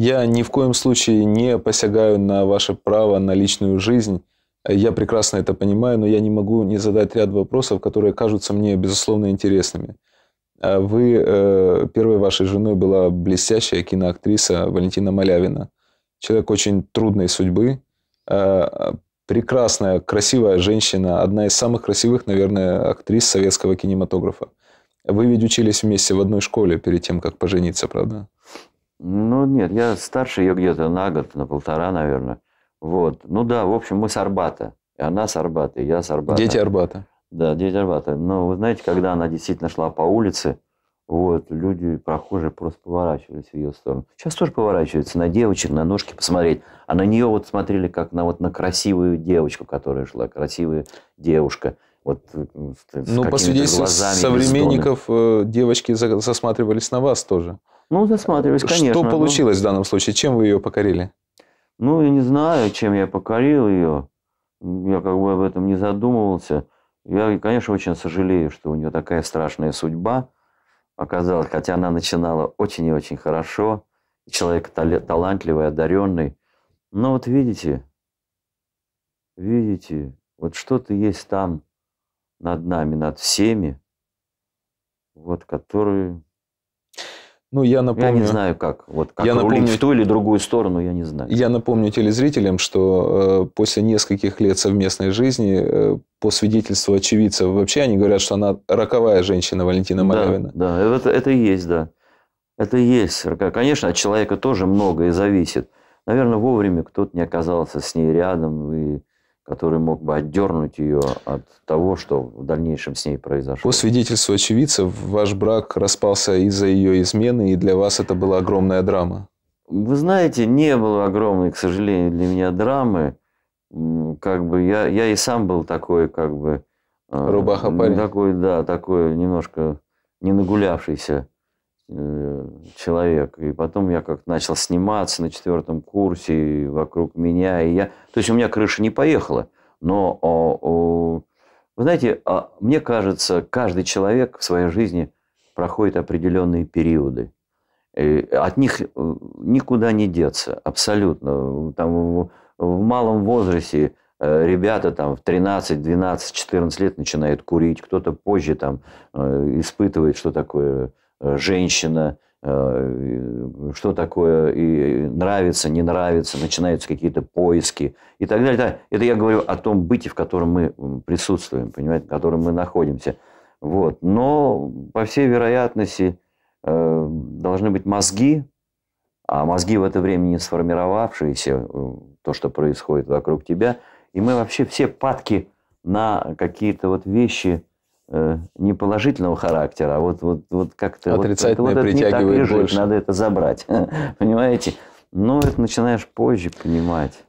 Я ни в коем случае не посягаю на ваше право на личную жизнь. Я прекрасно это понимаю, но я не могу не задать ряд вопросов, которые кажутся мне, безусловно, интересными. Вы, первой вашей женой была блестящая киноактриса Валентина Малявина. Человек очень трудной судьбы. Прекрасная, красивая женщина. Одна из самых красивых, наверное, актрис советского кинематографа. Вы ведь учились вместе в одной школе перед тем, как пожениться, правда? Ну, нет, я старше ее где-то на год, на полтора, наверное. Вот. Ну да, в общем, мы с Арбата. И она с Арбата, и я с Арбата. Дети Арбата. Да, дети Арбата. Но вы знаете, когда она действительно шла по улице, вот, люди, прохожие, просто поворачивались в ее сторону. Сейчас тоже поворачиваются на девочек, на ножки посмотреть. А на нее вот смотрели, как на, вот, на красивую девочку, которая шла. Красивая девушка. Вот, ну, по свидетельству современников, девочки засматривались на вас тоже. Ну, засматривались, конечно. Что получилось в данном случае? Чем вы ее покорили? Ну, я не знаю, чем я покорил ее. Я как бы об этом не задумывался. Я, конечно, очень сожалею, что у нее такая страшная судьба оказалась. Хотя она начинала очень и очень хорошо. Человек талантливый, одаренный. Но вот видите, вот что-то есть там над нами, над всеми, вот, которые... Ну, я напомню, я не знаю, как. Вот как рулить в ту или другую сторону, я не знаю. Я напомню телезрителям, что после нескольких лет совместной жизни, по свидетельству очевидцев, вообще они говорят, что она роковая женщина, Валентина Малявина. Да, да, это и есть, да. Это и есть. Конечно, от человека тоже многое зависит. Наверное, вовремя кто-то не оказался с ней рядом, и который мог бы отдернуть ее от того, что в дальнейшем с ней произошло. По свидетельству очевидцев, ваш брак распался из-за ее измены, и для вас это была огромная драма. Вы знаете, не было огромной, к сожалению, для меня драмы. Как бы я и сам был такой, как бы... Рубаха-парень. Такой, да, такой немножко ненагулявшийся человек. И потом я как-то начал сниматься на 4-м курсе, и вокруг меня. И я... То есть у меня крыша не поехала. Но, вы знаете, мне кажется, каждый человек в своей жизни проходит определенные периоды. И от них никуда не деться абсолютно. Там, в малом возрасте ребята там, в 13, 12, 14 лет начинают курить. Кто-то позже там, испытывает, что такое... женщина, что такое, и нравится, не нравится, начинаются какие-то поиски и так далее. Это я говорю о том быте, в котором мы присутствуем, понимаете, в котором мы находимся. Вот. Но, по всей вероятности, должны быть мозги, а мозги в это время не сформировавшиеся, то, что происходит вокруг тебя. И мы вообще все падки на какие-то вот вещи, не положительного характера, а вот как-то... Отрицательное вот притягивает больше. Надо это забрать, понимаете? Но это начинаешь позже понимать.